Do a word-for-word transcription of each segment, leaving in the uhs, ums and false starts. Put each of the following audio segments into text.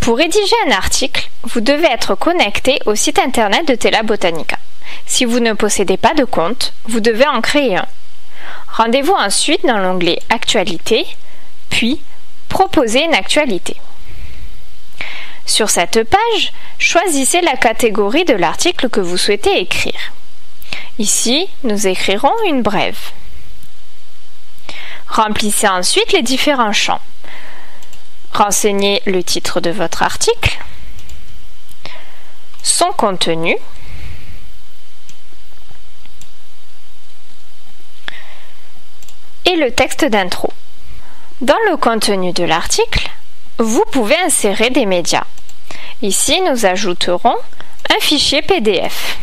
Pour rédiger un article, vous devez être connecté au site internet de Tela Botanica. Si vous ne possédez pas de compte, vous devez en créer un. Rendez-vous ensuite dans l'onglet « Actualité » puis « Proposer une actualité ». Sur cette page, choisissez la catégorie de l'article que vous souhaitez écrire. Ici, nous écrirons une brève. Remplissez ensuite les différents champs. Renseignez le titre de votre article, son contenu, et le texte d'intro. Dans le contenu de l'article, vous pouvez insérer des médias. Ici, nous ajouterons un fichier P D F.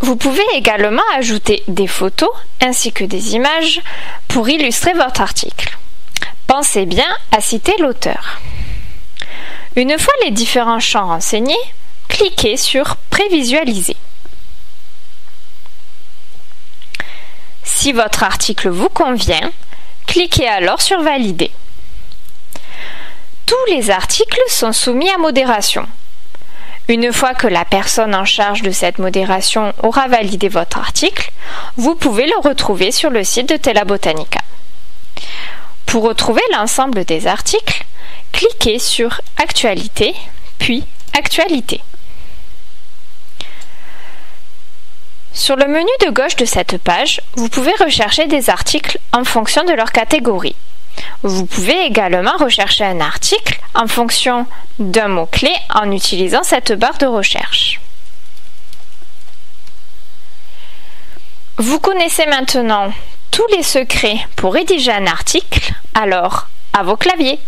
Vous pouvez également ajouter des photos ainsi que des images pour illustrer votre article. Pensez bien à citer l'auteur. Une fois les différents champs renseignés, cliquez sur « Prévisualiser ». Si votre article vous convient, cliquez alors sur « Valider ». Tous les articles sont soumis à modération. Une fois que la personne en charge de cette modération aura validé votre article, vous pouvez le retrouver sur le site de Tela Botanica. Pour retrouver l'ensemble des articles, cliquez sur « Actualité » puis « Actualité ». Sur le menu de gauche de cette page, vous pouvez rechercher des articles en fonction de leur catégorie. Vous pouvez également rechercher un article en fonction d'un mot-clé en utilisant cette barre de recherche. Vous connaissez maintenant tous les secrets pour rédiger un article, alors à vos claviers!